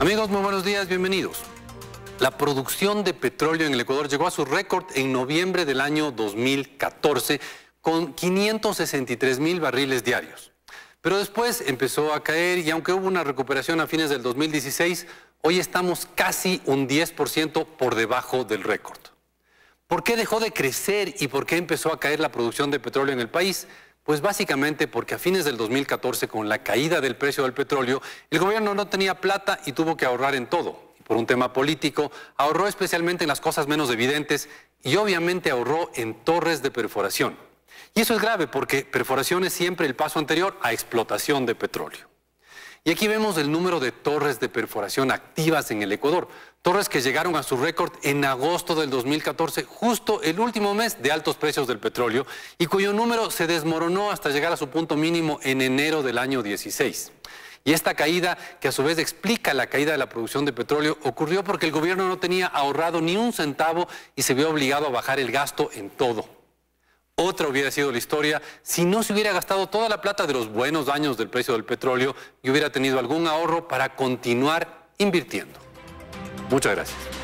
Amigos, muy buenos días, bienvenidos. La producción de petróleo en el Ecuador llegó a su récord en noviembre del año 2014 con 563.000 barriles diarios. Pero después empezó a caer y aunque hubo una recuperación a fines del 2016, hoy estamos casi un 10% por debajo del récord. ¿Por qué dejó de crecer y por qué empezó a caer la producción de petróleo en el país? Pues básicamente porque a fines del 2014, con la caída del precio del petróleo, el gobierno no tenía plata y tuvo que ahorrar en todo. Por un tema político, ahorró especialmente en las cosas menos evidentes y obviamente ahorró en torres de perforación. Y eso es grave porque perforación es siempre el paso anterior a explotación de petróleo. Y aquí vemos el número de torres de perforación activas en el Ecuador. Torres que llegaron a su récord en agosto del 2014, justo el último mes de altos precios del petróleo, y cuyo número se desmoronó hasta llegar a su punto mínimo en enero del año 16. Y esta caída, que a su vez explica la caída de la producción de petróleo, ocurrió porque el gobierno no tenía ahorrado ni un centavo y se vio obligado a bajar el gasto en todo. Otra hubiera sido la historia si no se hubiera gastado toda la plata de los buenos años del precio del petróleo y hubiera tenido algún ahorro para continuar invirtiendo. Muchas gracias.